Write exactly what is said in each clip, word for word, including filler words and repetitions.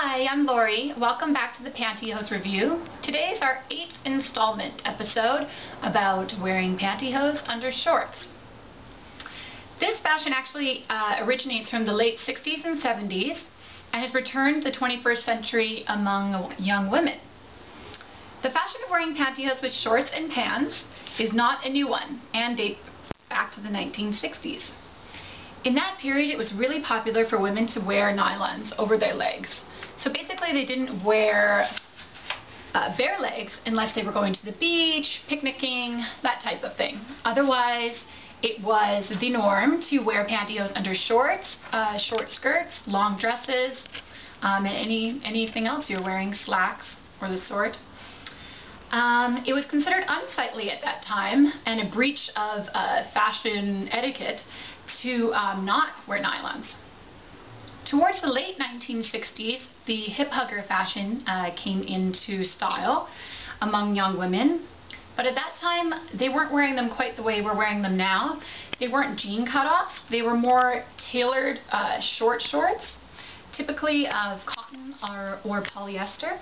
Hi, I'm Laurie. Welcome back to the Pantyhose Review. Today is our eighth installment episode about wearing pantyhose under shorts. This fashion actually uh, originates from the late sixties and seventies and has returned to the twenty-first century among young women. The fashion of wearing pantyhose with shorts and pants is not a new one and dates back to the nineteen sixties. In that period, it was really popular for women to wear nylons over their legs. So basically, they didn't wear uh, bare legs unless they were going to the beach, picnicking, that type of thing. Otherwise, it was the norm to wear pantyhose under shorts, uh, short skirts, long dresses, um, and any anything else you're wearing, slacks or the sort. Um, it was considered unsightly at that time and a breach of uh, fashion etiquette to um, not wear nylons. Towards the late nineteen sixties, the hip hugger fashion uh, came into style among young women, but at that time they weren't wearing them quite the way we're wearing them now. They weren't jean cutoffs, they were more tailored uh, short shorts, typically of cotton or, or polyester.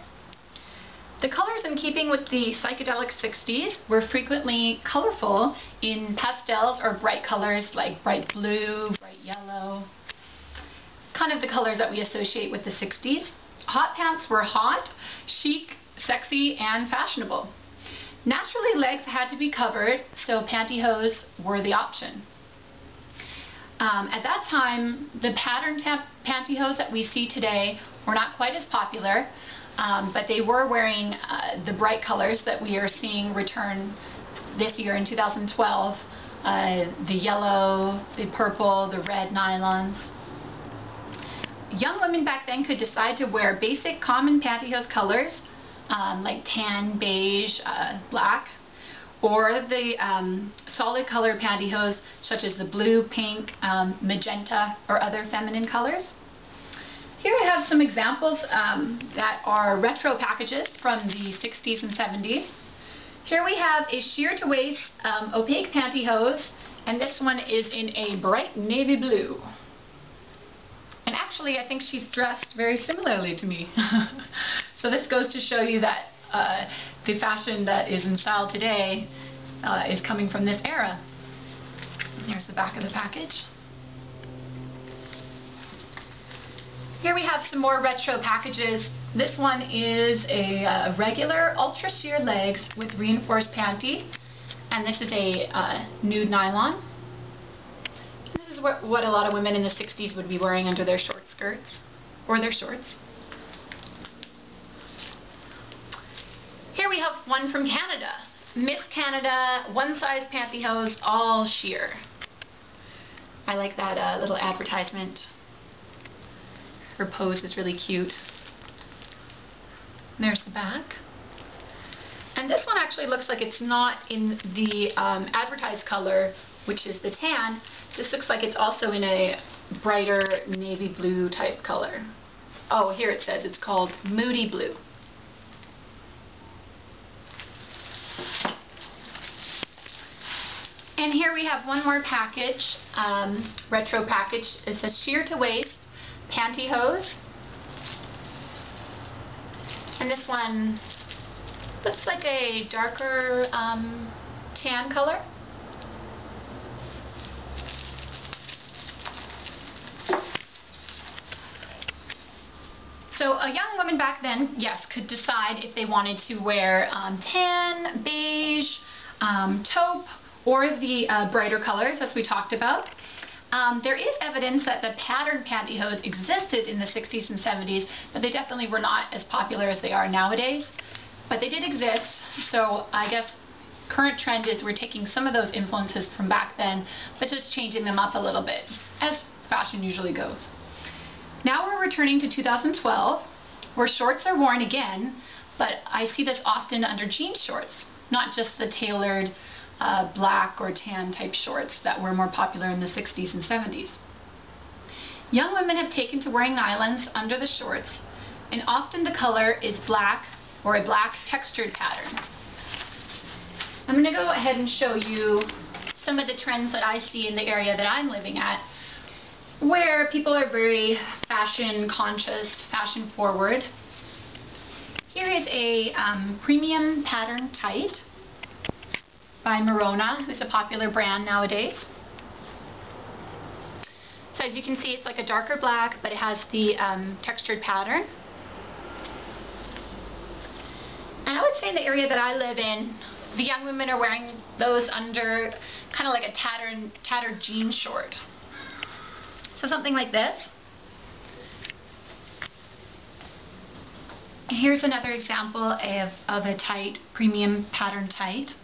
The colors, in keeping with the psychedelic sixties, were frequently colorful in pastels or bright colors like bright blue, bright yellow, kind of the colors that we associate with the sixties. Hot pants were hot, chic, sexy, and fashionable. Naturally, legs had to be covered, so pantyhose were the option. Um, at that time, the pattern pantyhose that we see today were not quite as popular. Um, but they were wearing uh, the bright colors that we are seeing return this year in two thousand twelve, uh, the yellow, the purple, the red nylons. Young women back then could decide to wear basic common pantyhose colors um, like tan, beige, uh, black, or the um, solid color pantyhose such as the blue, pink, um, magenta, or other feminine colors. Here I have some examples um, that are retro packages from the sixties and seventies. Here we have a sheer to waist um, opaque pantyhose, and this one is in a bright navy blue. And actually, I think she's dressed very similarly to me. So this goes to show you that uh, the fashion that is in style today uh, is coming from this era. Here's the back of the package. Here we have some more retro packages. This one is a uh, regular ultra sheer legs with reinforced panty, and this is a uh, nude nylon. And this is what, what a lot of women in the sixties would be wearing under their short skirts or their shorts. Here we have one from Canada. Miss Canada, one size pantyhose, all sheer. I like that uh, little advertisement. Her pose is really cute. There's the back. And this one actually looks like it's not in the um, advertised color, which is the tan. This looks like it's also in a brighter navy blue type color. Oh, here it says it's called Moody Blue. And here we have one more package, um, retro package. It says sheer to waist pantyhose, and this one looks like a darker um, tan color. So a young woman back then, yes, could decide if they wanted to wear um, tan, beige, um, taupe, or the uh, brighter colors as we talked about. Um, there is evidence that the pattern pantyhose existed in the sixties and seventies, but they definitely were not as popular as they are nowadays. But they did exist, so I guess current trend is we're taking some of those influences from back then, but just changing them up a little bit, as fashion usually goes. Now we're returning to two thousand twelve, where shorts are worn again, but I see this often under jean shorts, not just the tailored Uh, black or tan type shorts that were more popular in the sixties and seventies. Young women have taken to wearing nylons under the shorts, and often the color is black or a black textured pattern. I'm going to go ahead and show you some of the trends that I see in the area that I'm living at. where people are very fashion conscious, fashion forward. Here is a um, premium pattern tight by Marona, who's a popular brand nowadays. So as you can see, it's like a darker black, but it has the um, textured pattern. And I would say in the area that I live in, the young women are wearing those under kind of like a tattered, tattered jean short. So something like this. And here's another example of, of a tight, premium pattern tight.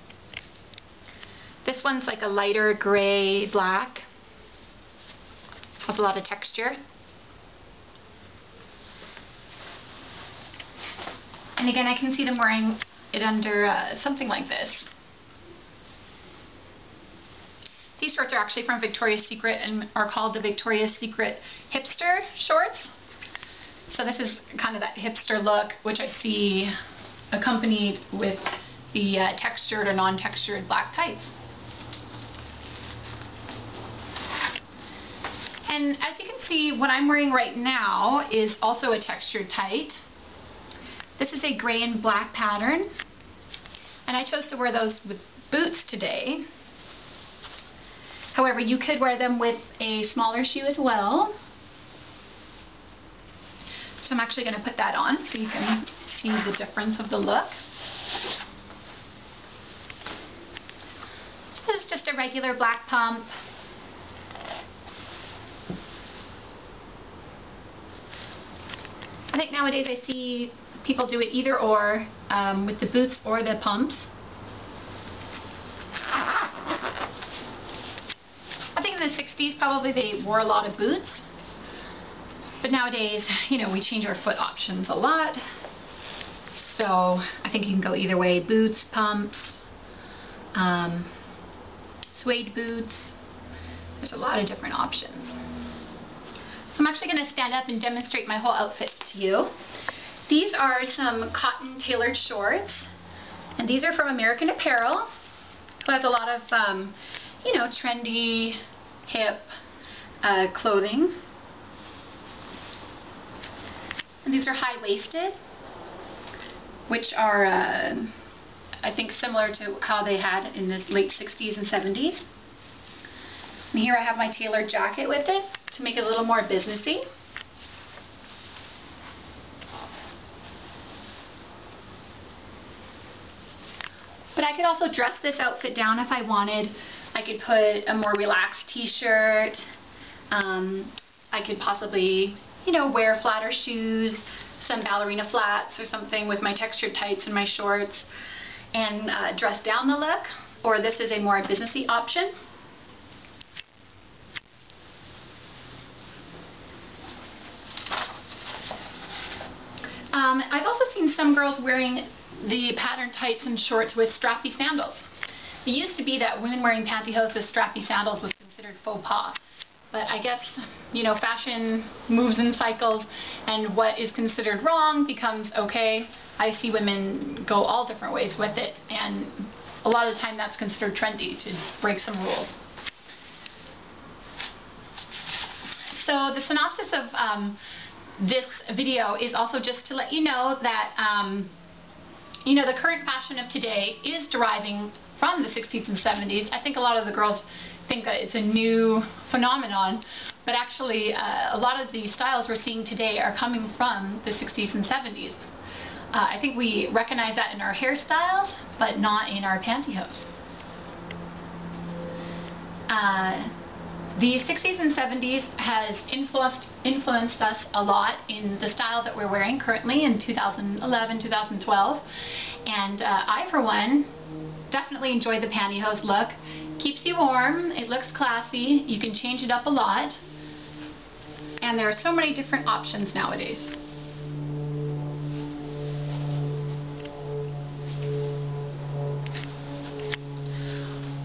This one's like a lighter gray black. Has a lot of texture. And again, I can see them wearing it under uh, something like this. These shorts are actually from Victoria's Secret and are called the Victoria's Secret hipster shorts. So this is kind of that hipster look, which I see accompanied with the uh, textured or non-textured black tights. And as you can see, what I'm wearing right now is also a textured tight. This is a gray and black pattern, and I chose to wear those with boots today. However, you could wear them with a smaller shoe as well. So I'm actually going to put that on so you can see the difference of the look. So this is just a regular black pump. I think nowadays I see people do it either or, um, with the boots or the pumps. I think in the sixties probably they wore a lot of boots, but nowadays, you know, we change our foot options a lot, so I think you can go either way: boots, pumps, um, suede boots. There's a lot of different options. So I'm actually going to stand up and demonstrate my whole outfit to you. These are some cotton tailored shorts, and these are from American Apparel, who has a lot of, um, you know, trendy, hip uh, clothing. And these are high-waisted, which are, uh, I think, similar to how they had in the late sixties and seventies. And here I have my tailored jacket with it to make it a little more businessy. But I could also dress this outfit down if I wanted. I could put a more relaxed t-shirt. Um, I could possibly, you know, wear flatter shoes, some ballerina flats or something with my textured tights and my shorts, and uh, dress down the look. Or this is a more businessy option. Um, I've also seen some girls wearing the pattern tights and shorts with strappy sandals. It used to be that women wearing pantyhose with strappy sandals was considered faux pas. But I guess, you know, fashion moves in cycles, and what is considered wrong becomes okay. I see women go all different ways with it, and a lot of the time that's considered trendy, to break some rules. So the synopsis of um, this video is also just to let you know that um, you know, the current fashion of today is deriving from the sixties and seventies. I think a lot of the girls think that it's a new phenomenon, but actually uh, a lot of the styles we're seeing today are coming from the sixties and seventies. Uh, I think we recognize that in our hairstyles, but not in our pantyhose. Uh, the sixties and seventies has influenced, influenced us a lot in the style that we're wearing currently in two thousand eleven, two thousand twelve, and uh, I, for one, definitely enjoy the pantyhose look. Keeps you warm, it looks classy, you can change it up a lot, and there are so many different options nowadays.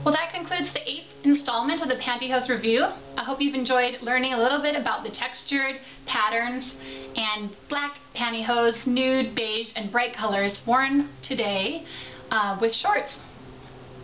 Well, that concludes the eighth installment of the Pantyhose Review. I hope you've enjoyed learning a little bit about the textured patterns and black pantyhose, nude, beige, and bright colors worn today uh, with shorts.